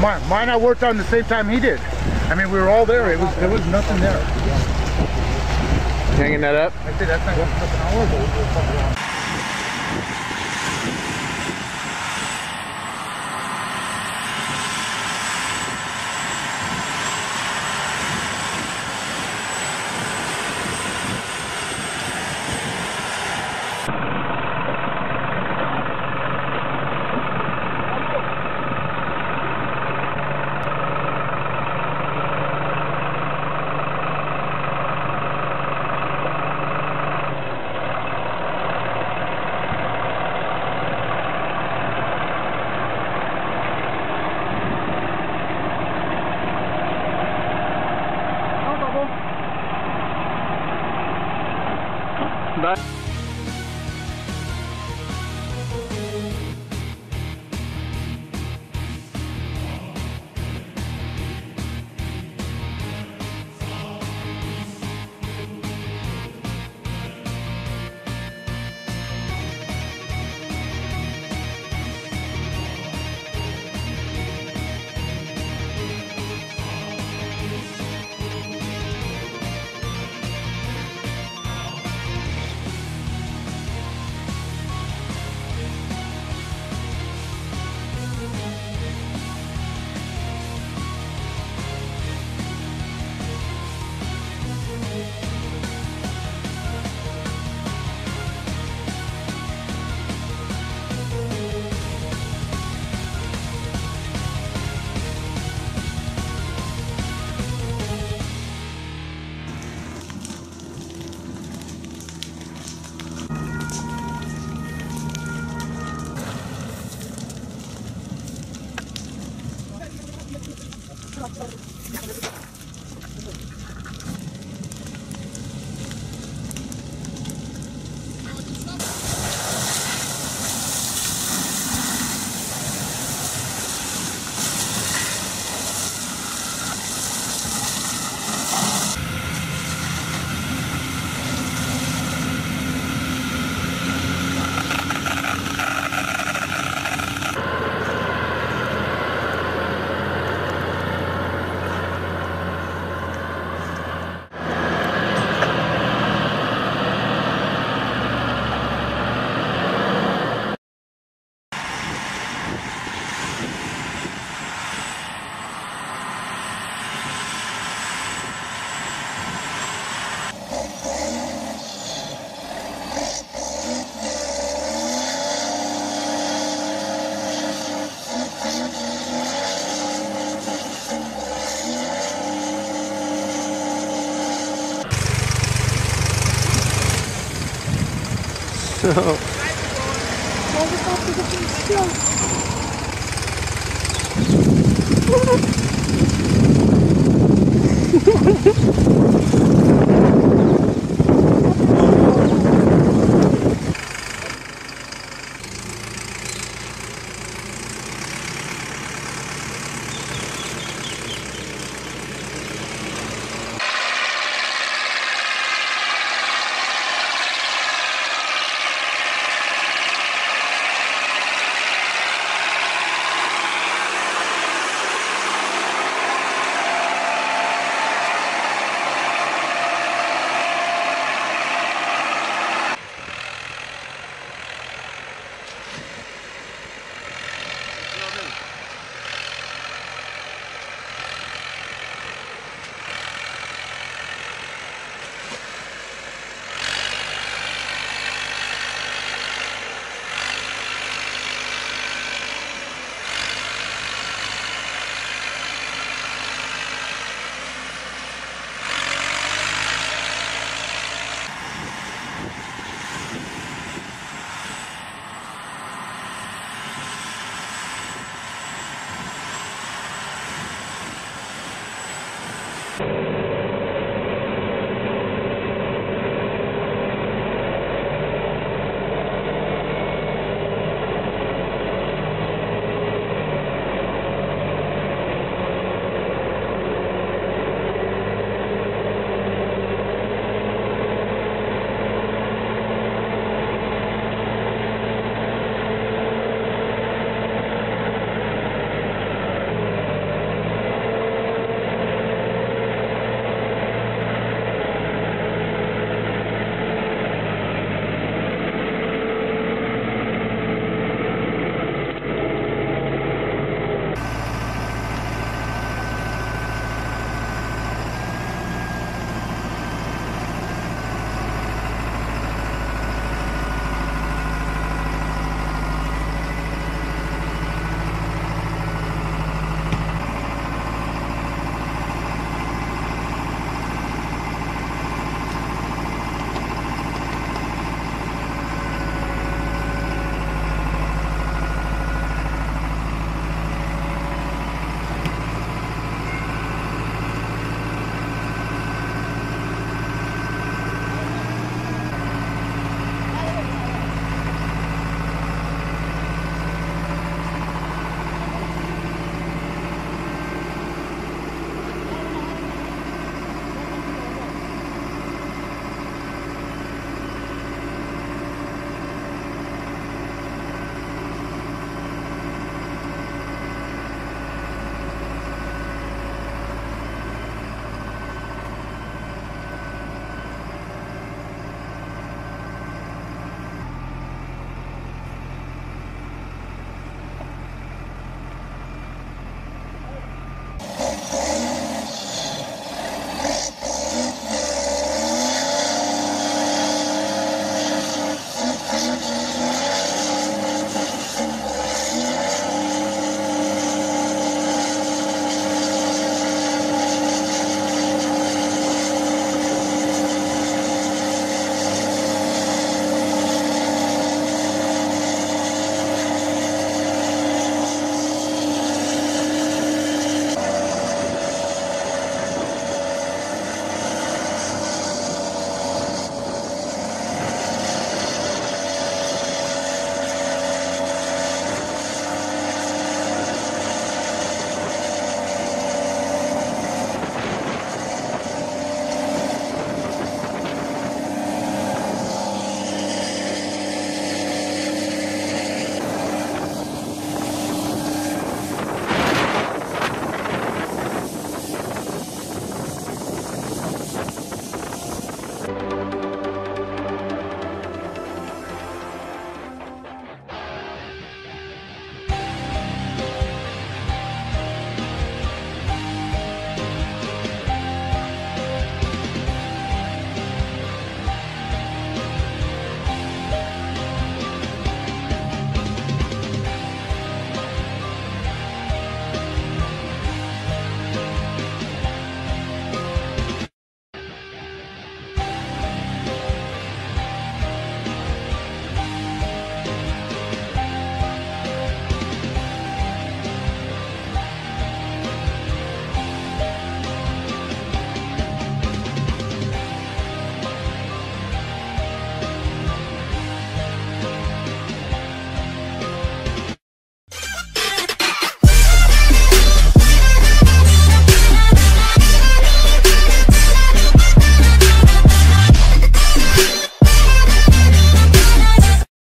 Mine I worked on the same time he did. I mean, we were all there. There was nothing there. Hanging that up? I said that's not an hour ago. Oh.